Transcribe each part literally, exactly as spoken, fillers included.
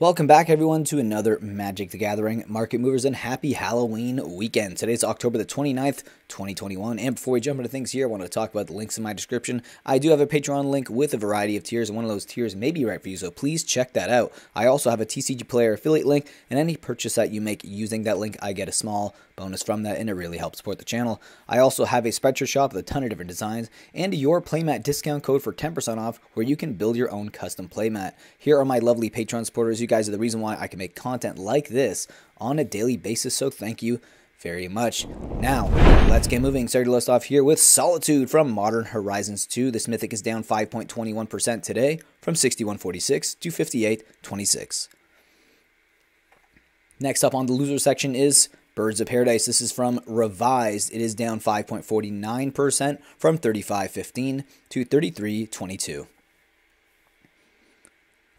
Welcome back, everyone, to another Magic the Gathering Market Movers, and happy Halloween weekend. Today's October the twenty-ninth, twenty twenty-one, and before we jump into things here, I want to talk about the links in my description. I do have a Patreon link with a variety of tiers, and one of those tiers may be right for you, so please check that out. I also have a T C G Player affiliate link, and any purchase that you make using that link, I get a small bonus from that, and it really helps support the channel. I also have a Spreadshirt shop with a ton of different designs, and your playmat discount code for ten percent off, where you can build your own custom playmat. Here are my lovely Patreon supporters. You guys are the reason why I can make content like this on a daily basis, so thank you very much. Now, let's get moving. Starting to list off here with Solitude from Modern Horizons two. This mythic is down five point two one percent today, from sixty-one forty-six to fifty-eight twenty-six. Next up on the loser section is Birds of Paradise. This is from Revised. It is down five point four nine percent, from thirty-five fifteen to thirty-three twenty-two.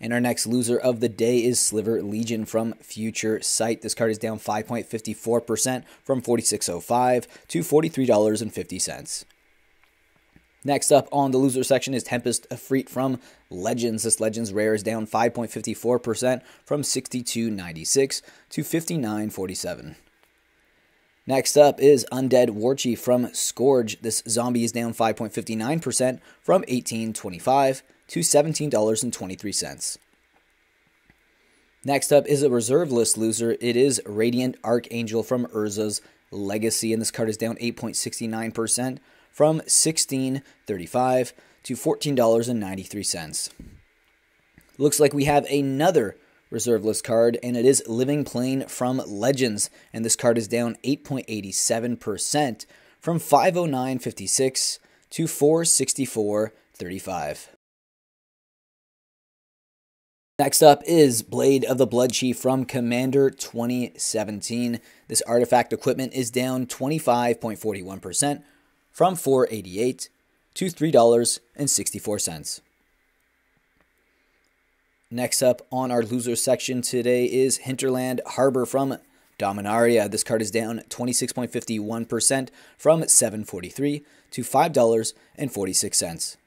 And our next loser of the day is Sliver Legion from Future Sight. This card is down five point five four percent, from forty-six oh five to forty-three fifty. Next up on the loser section is Tempest Freet from Legends. This Legends rare is down five point five four percent, from sixty-two ninety-six to fifty-nine forty-seven. Next up is Undead Warchief from Scourge. This zombie is down five point five nine percent, from eighteen twenty-five to seventeen twenty-three. Next up is a reserve list loser. It is Radiant Archangel from Urza's Legacy, and this card is down eight point six nine percent, from sixteen thirty-five to fourteen ninety-three. Looks like we have another reserve list card, and it is Living Plane from Legends, and this card is down eight point eight seven percent, from five oh nine fifty-six to four sixty-four thirty-five. Next up is Blade of the Blood Chief from Commander twenty seventeen. This artifact equipment is down twenty-five point four one percent, from four eighty-eight to three sixty-four. Next up on our loser section today is Hinterland Harbor from Dominaria. This card is down twenty-six point five one percent, from seven forty-three to five forty-six.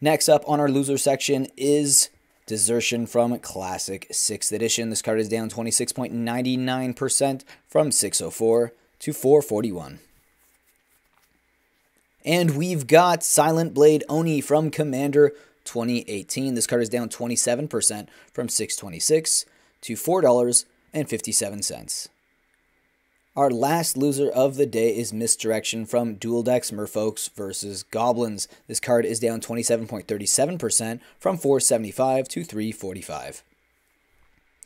Next up on our loser section is Desertion from Classic sixth Edition. This card is down twenty-six point nine nine percent, from six oh four to four forty-one. And we've got Silent Blade Oni from Commander twenty eighteen. This card is down twenty-seven percent, from six twenty-six to four fifty-seven. Our last loser of the day is Misdirection from Dual Decks Merfolks versus. Goblins. This card is down twenty-seven point three seven percent, from four seventy-five to three forty-five.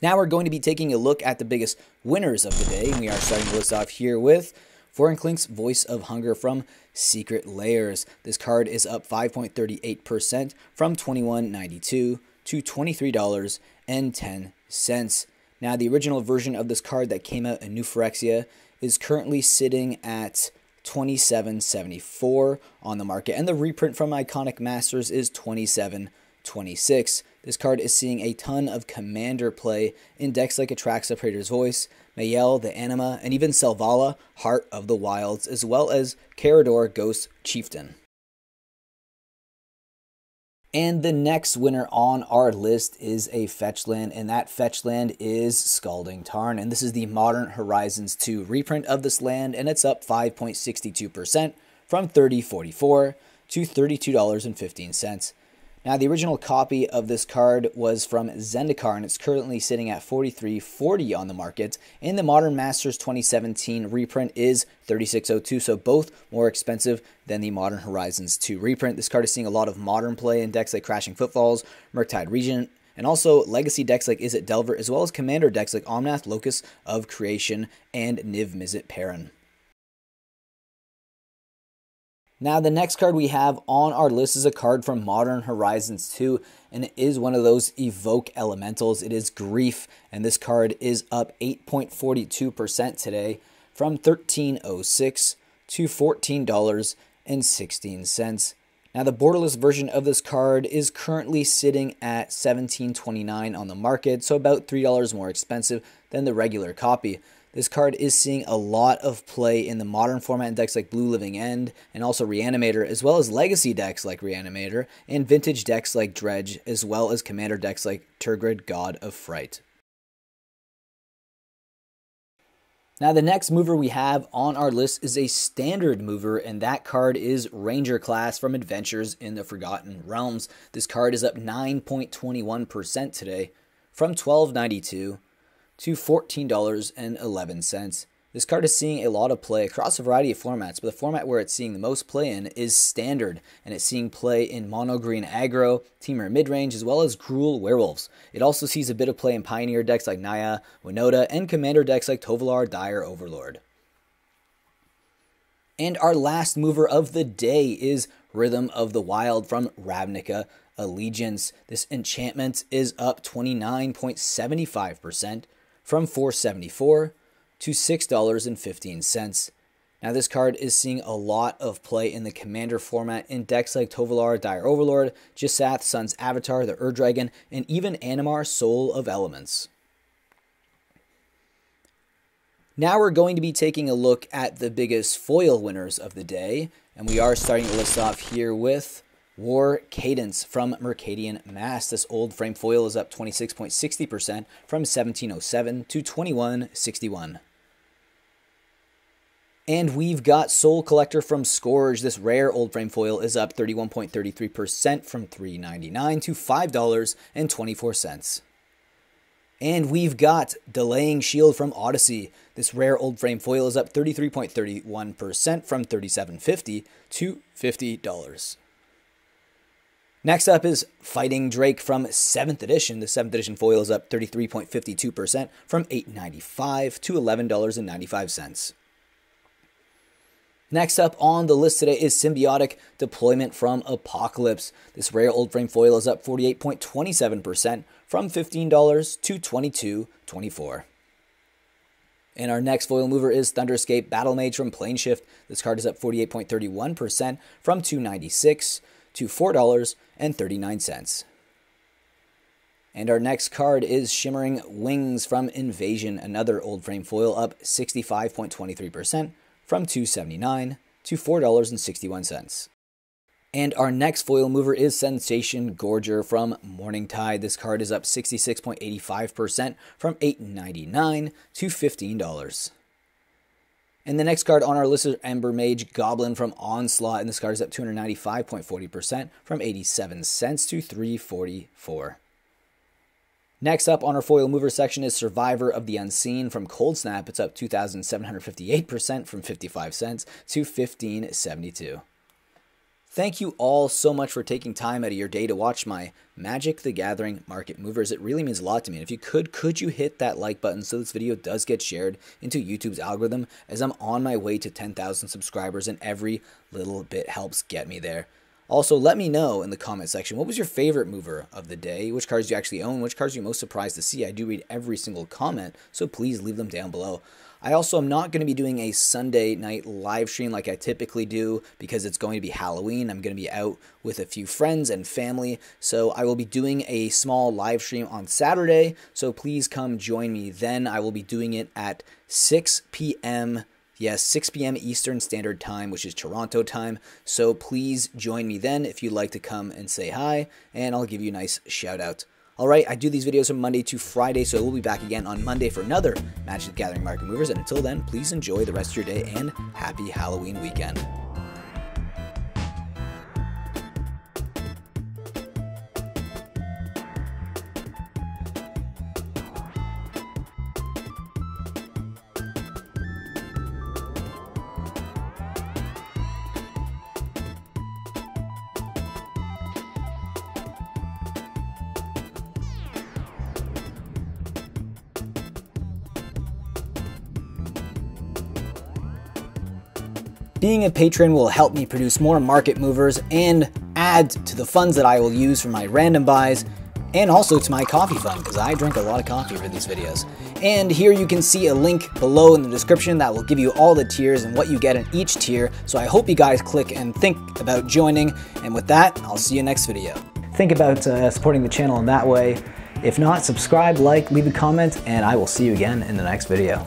Now we're going to be taking a look at the biggest winners of the day, and we are starting to list off here with Clink's Voice of Hunger from Secret Layers. This card is up five point three eight percent, from twenty-one ninety-two to twenty-three ten. Now, the original version of this card that came out in New Phyrexia is currently sitting at twenty-seven seventy-four on the market, and the reprint from Iconic Masters is twenty-seven twenty-six. This card is seeing a ton of commander play in decks like Atraxa Praetor's Voice, Mayael the Anima, and even Selvala Heart of the Wilds, as well as Karador Ghost Chieftain. And the next winner on our list is a fetch land, and that fetch land is Scalding Tarn. And this is the Modern Horizons two reprint of this land, and it's up five point six two percent, from thirty forty-four to thirty-two fifteen. Now, the original copy of this card was from Zendikar, and it's currently sitting at forty-three forty on the market. And the Modern Masters twenty seventeen reprint is thirty-six oh two, so both more expensive than the Modern Horizons two reprint. This card is seeing a lot of modern play in decks like Crashing Footfalls, Murktide Regent, and also legacy decks like Izzet Delver, as well as commander decks like Omnath Locus of Creation and Niv-Mizzet Parun. Now, the next card we have on our list is a card from Modern Horizons two, and it is one of those Evoke Elementals. It is Grief, and this card is up eight point four two percent today, from thirteen oh six to fourteen sixteen. Now, the borderless version of this card is currently sitting at seventeen twenty-nine on the market, so about three dollars more expensive than the regular copy. This card is seeing a lot of play in the modern format in decks like Blue Living End and also Reanimator, as well as legacy decks like Reanimator, and vintage decks like Dredge, as well as commander decks like Tergrid God of Fright. Now the next mover we have on our list is a standard mover, and that card is Ranger Class from Adventures in the Forgotten Realms. This card is up nine point two one percent today, from twelve ninety-two to fourteen eleven. This card is seeing a lot of play across a variety of formats, but the format where it's seeing the most play in is Standard, and it's seeing play in mono green aggro, teamer midrange, as well as Gruul Werewolves. It also sees a bit of play in Pioneer decks like Naya, Winoda, and Commander decks like Tovalar Dire Overlord. And our last mover of the day is Rhythm of the Wild from Ravnica Allegiance. This enchantment is up twenty-nine point seven five percent from four seventy-four to six fifteen. Now this card is seeing a lot of play in the commander format in decks like Tovalar, Dire Overlord, Jisath, Sun's Avatar, the Ur-Dragon, and even Animar, Soul of Elements. Now we're going to be taking a look at the biggest foil winners of the day, and we are starting to list off here with War Cadence from Mercadian Mass. This old frame foil is up twenty-six point six zero percent from seventeen oh seven to twenty-one sixty-one. And we've got Soul Collector from Scourge. This rare old frame foil is up thirty-one point three three percent from three ninety-nine to five twenty-four. And we've got Delaying Shield from Odyssey. This rare old frame foil is up thirty-three point three one percent from thirty-seven fifty to fifty dollars. Next up is Fighting Drake from seventh edition. The seventh edition foil is up thirty-three point five two percent from eight ninety-five to eleven ninety-five. Next up on the list today is Symbiotic Deployment from Apocalypse. This rare old frame foil is up forty-eight point two seven percent from fifteen to twenty-two twenty-four. And our next foil mover is Thunderscape Battlemage from Planeshift. This card is up forty-eight point three one percent from two ninety-six to four thirty-nine. And our next card is Shimmering Wings from Invasion, another old frame foil, up sixty-five point two three percent from two seventy-nine to four sixty-one. And our next foil mover is Sensation Gorger from Morningtide. This card is up sixty-six point eight five percent from eight ninety-nine to fifteen dollars. And the next card on our list is Ember Mage Goblin from Onslaught, and this card is up two ninety-five point four zero percent from eighty-seven cents to three forty-four. Next up on our foil mover section is Survivor of the Unseen from Cold Snap. It's up two thousand seven hundred fifty-eight percent from fifty-five cents to fifteen seventy-two. Thank you all so much for taking time out of your day to watch my Magic the Gathering Market Movers. It really means a lot to me. And if you could, could you hit that like button so this video does get shared into YouTube's algorithm, as I'm on my way to ten thousand subscribers and every little bit helps get me there. Also, let me know in the comment section, what was your favorite mover of the day? Which cards do you actually own? Which cards are you most surprised to see? I do read every single comment, so please leave them down below. I also am not going to be doing a Sunday night live stream like I typically do because it's going to be Halloween. I'm going to be out with a few friends and family, so I will be doing a small live stream on Saturday, so please come join me then. I will be doing it at six p m Yes, six p m Eastern Standard Time, which is Toronto time. So please join me then if you'd like to come and say hi, and I'll give you a nice shout out. All right, I do these videos from Monday to Friday, so we'll be back again on Monday for another Magic the Gathering Market Movers. And until then, please enjoy the rest of your day and happy Halloween weekend. Being a patron will help me produce more market movers and add to the funds that I will use for my random buys and also to my coffee fund, because I drink a lot of coffee for these videos. And here you can see a link below in the description that will give you all the tiers and what you get in each tier. So I hope you guys click and think about joining. And with that, I'll see you next video. Think about uh, supporting the channel in that way. If not, subscribe, like, leave a comment, and I will see you again in the next video.